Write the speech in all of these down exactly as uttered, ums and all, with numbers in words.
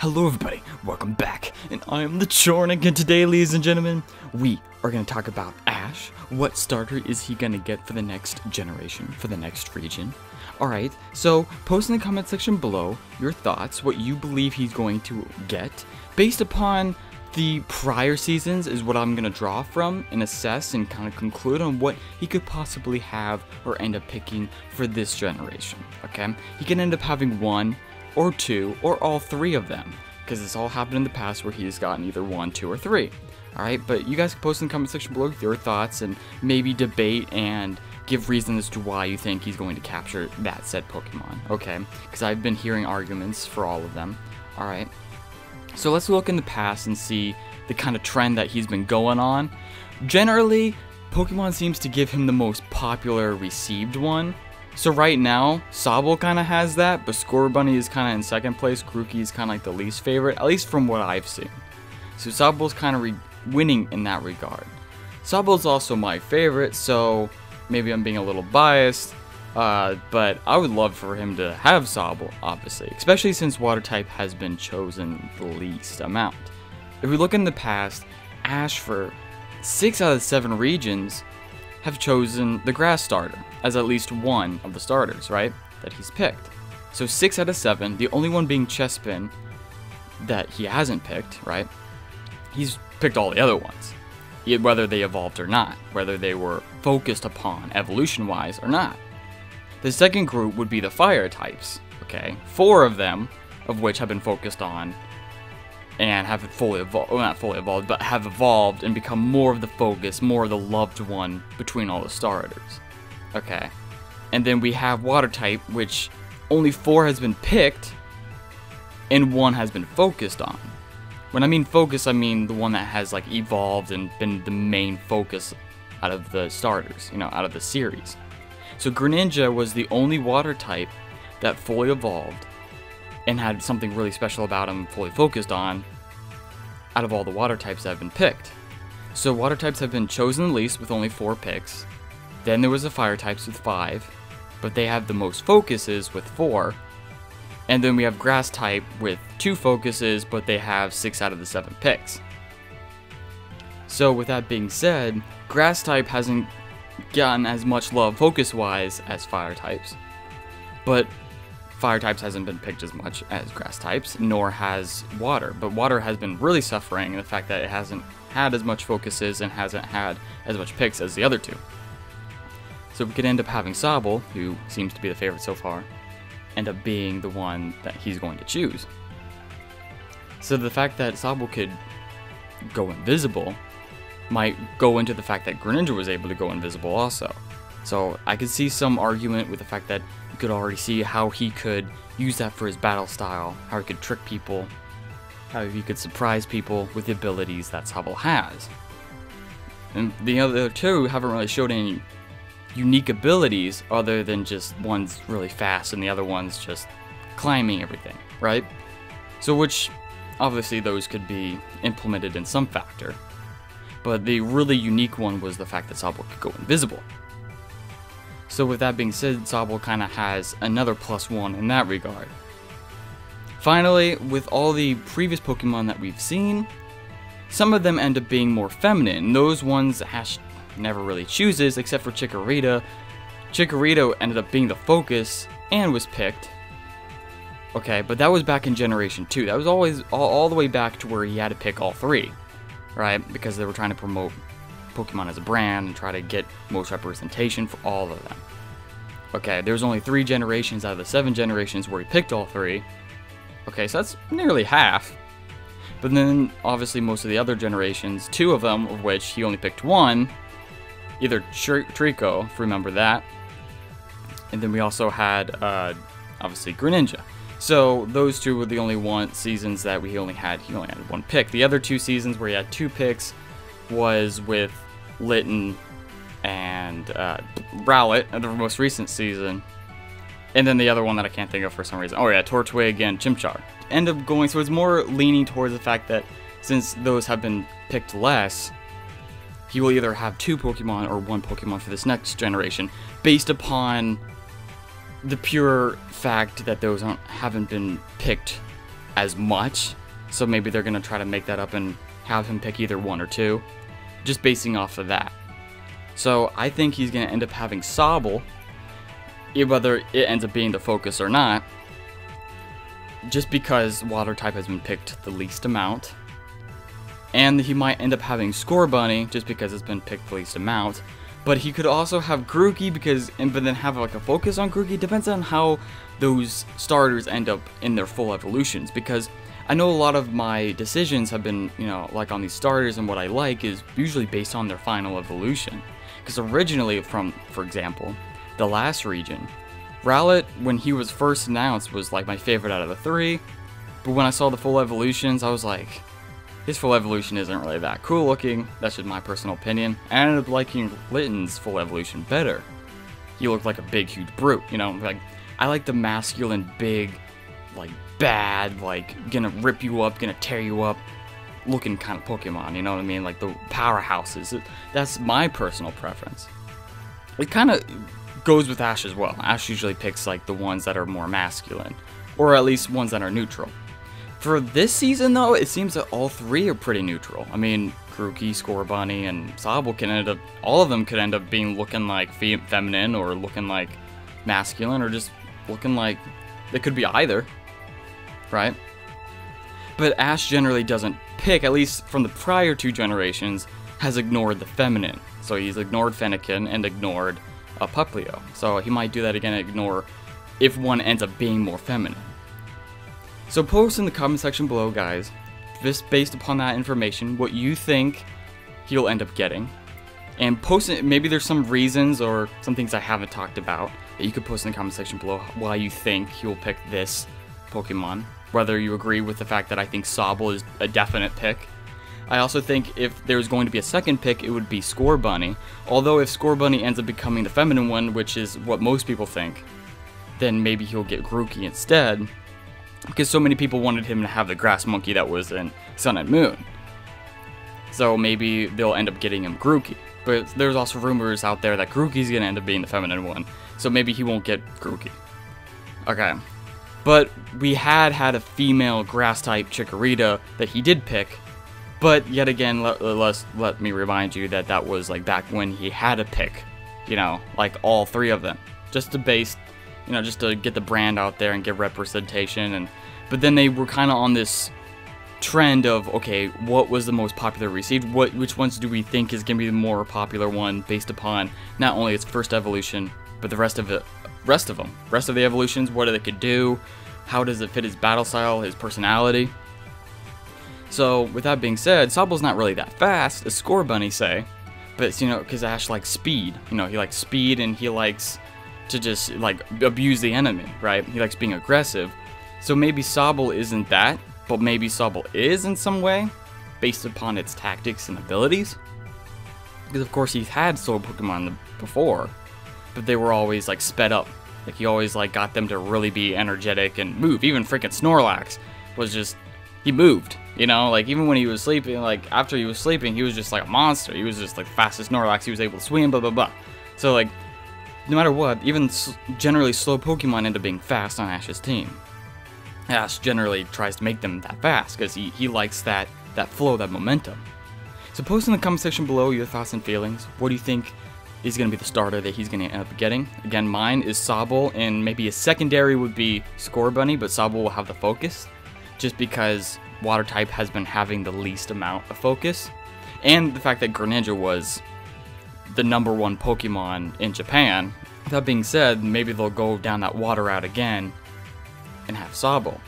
Hello everybody, welcome back, and I am TheChornick, and today, ladies and gentlemen, we are going to talk about Ash. What starter is he going to get for the next generation, for the next region? Alright, so post in the comment section below your thoughts, what you believe he's going to get, based upon the prior seasons is what I'm going to draw from and assess and kind of conclude on what he could possibly have or end up picking for this generation, okay? He can end up having one, or two, or all three of them, because it's all happened in the past where he's gotten either one, two, or three, alright? But you guys can post in the comment section below your thoughts and maybe debate and give reasons as to why you think he's going to capture that said Pokemon, okay? Because I've been hearing arguments for all of them, alright? So let's look in the past and see the kind of trend that he's been going on. Generally, Pokemon seems to give him the most popular received one. So right now, Sobble kind of has that, but Scorbunny is kind of in second place. Grookey is kind of like the least favorite, at least from what I've seen. So Sobble's kind of winning in that regard. Sobble's also my favorite, so maybe I'm being a little biased. Uh, but I would love for him to have Sobble, obviously, especially since water type has been chosen the least amount. If we look in the past, Ash for six out of the seven regions have chosen the grass starter as at least one of the starters, right, that he's picked. So six out of seven, the only one being Chespin that he hasn't picked, right? He's picked all the other ones, whether they evolved or not, whether they were focused upon evolution-wise or not. The second group would be the fire types, okay? Four of them, of which have been focused on and have fully evolved, well, not fully evolved, but have evolved and become more of the focus, more of the loved one between all the starters, okay? And then we have water type, which only four has been picked and one has been focused on. When I mean focus, I mean the one that has like evolved and been the main focus out of the starters, you know, out of the series. So Greninja was the only water type that fully evolved and had something really special about him, fully focused on, out of all the water types that have been picked. So water types have been chosen the least with only four picks. Then there was the fire types with five, but they have the most focuses with four. And then we have grass type with two focuses, but they have six out of the seven picks. So with that being said, grass type hasn't gotten as much love focus wise as fire types, but fire types hasn't been picked as much as grass types, nor has water, but water has been really suffering in the fact that it hasn't had as much focuses and hasn't had as much picks as the other two. So we could end up having Sobble, who seems to be the favorite so far, end up being the one that he's going to choose. So the fact that Sobble could go invisible might go into the fact that Greninja was able to go invisible also. So I could see some argument with the fact that you could already see how he could use that for his battle style, how he could trick people, how he could surprise people with the abilities that Sobble has. And the other two haven't really showed any unique abilities other than just one's really fast and the other one's just climbing everything, right? So which, obviously those could be implemented in some factor. But the really unique one was the fact that Sobble could go invisible. So with that being said, Sobble kind of has another plus one in that regard. Finally, with all the previous Pokemon that we've seen, some of them end up being more feminine. Those ones Ash never really chooses, except for Chikorita. Chikorita ended up being the focus and was picked. Okay, but that was back in Generation two. That was always all, all the way back to where he had to pick all three. Right, because they were trying to promote Pokemon as a brand and try to get most representation for all of them. Okay, there's only three generations out of the seven generations where he picked all three. Okay, so that's nearly half. But then, obviously, most of the other generations, two of them, of which he only picked one, either Tr Trico, if you remember that, and then we also had, uh, obviously, Greninja. So those two were the only one seasons that we only had, he only had one pick. The other two seasons where he had two picks was with Litten and uh, Rowlet, the most recent season. And then the other one that I can't think of for some reason. Oh yeah, Torchic and Chimchar. End up going, so it's more leaning towards the fact that since those have been picked less, he will either have two Pokemon or one Pokemon for this next generation based upon the pure fact that those aren't, haven't been picked as much. So maybe they're going to try to make that up and have him pick either one or two, just basing off of that. So I think he's going to end up having Sobble, whether it ends up being the focus or not, just because water type has been picked the least amount. And he might end up having Scorbunny, just because it's been picked the least amount. But he could also have Grookey, because, and but then have like a focus on Grookey. Depends on how those starters end up in their full evolutions, because I know a lot of my decisions have been, you know, like on these starters and what I like is usually based on their final evolution. Because originally from, for example, the last region, Rowlet, when he was first announced, was like my favorite out of the three. But when I saw the full evolutions, I was like, his full evolution isn't really that cool looking. That's just my personal opinion. I ended up liking Litten's full evolution better. He looked like a big, huge brute, you know? Like, I like the masculine, big, like, bad, like, gonna rip you up, gonna tear you up looking kind of Pokemon, you know what I mean? Like, the powerhouses. That's my personal preference. It kind of goes with Ash as well. Ash usually picks, like, the ones that are more masculine, or at least ones that are neutral. For this season, though, it seems that all three are pretty neutral. I mean, Grookey, Scorbunny, and Sobble can end up, all of them could end up being looking like fe feminine or looking like masculine or just looking like, they could be either, right? But Ash generally doesn't pick, at least from the prior two generations, has ignored the feminine. So he's ignored Fennekin and ignored uh, Popplio. So he might do that again and ignore if one ends up being more feminine. So post in the comment section below, guys, just based upon that information, what you think he'll end up getting. And post it, maybe there's some reasons or some things I haven't talked about that you could post in the comment section below why you think he'll pick this Pokemon. Whether you agree with the fact that I think Sobble is a definite pick. I also think if there was going to be a second pick, it would be Scorbunny. Although if Scorbunny ends up becoming the feminine one, which is what most people think, then maybe he'll get Grookey instead. Because so many people wanted him to have the grass monkey that was in Sun and Moon. So maybe they'll end up getting him Grookey. But there's also rumors out there that Grookey's going to end up being the feminine one. So maybe he won't get Grookey. Okay. But we had had a female grass type Chikorita that he did pick. But yet again, let, let, let me remind you that that was like back when he had a pick. You know, like all three of them. Just to base... You know, just to get the brand out there and get representation. And but then they were kind of on this trend of, okay, what was the most popular received? What, which ones do we think is going to be the more popular one based upon not only its first evolution, but the rest of it, rest of them, rest of the evolutions, what do they could do? How does it fit his battle style, his personality? So with that being said, Sobble's not really that fast, as Scorbunny say, but you know, because Ash likes speed. You know, he likes speed and he likes to just like abuse the enemy, right? He likes being aggressive. So maybe Sobble isn't that, but maybe Sobble is in some way based upon its tactics and abilities. Because of course he's had soul Pokemon before, but they were always like sped up. Like he always like got them to really be energetic and move. Even freaking Snorlax was just, he moved, you know? Like even when he was sleeping, like after he was sleeping, he was just like a monster. He was just like the fastest Snorlax. He was able to swim, blah, blah, blah. So like, no matter what, even generally slow Pokemon end up being fast on Ash's team. Ash generally tries to make them that fast because he, he likes that, that flow, that momentum. So post in the comment section below your thoughts and feelings. What do you think is going to be the starter that he's going to end up getting? Again, mine is Sobble, and maybe a secondary would be Scorbunny, but Sobble will have the focus just because water type has been having the least amount of focus. And the fact that Greninja was the number one Pokemon in Japan. That being said, maybe they'll go down that water route again and have Sobble.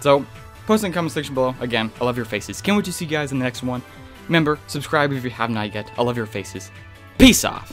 So, post in the comment section below. Again, I love your faces. Can't wait to see you guys in the next one. Remember, subscribe if you have not yet. I love your faces. Peace off.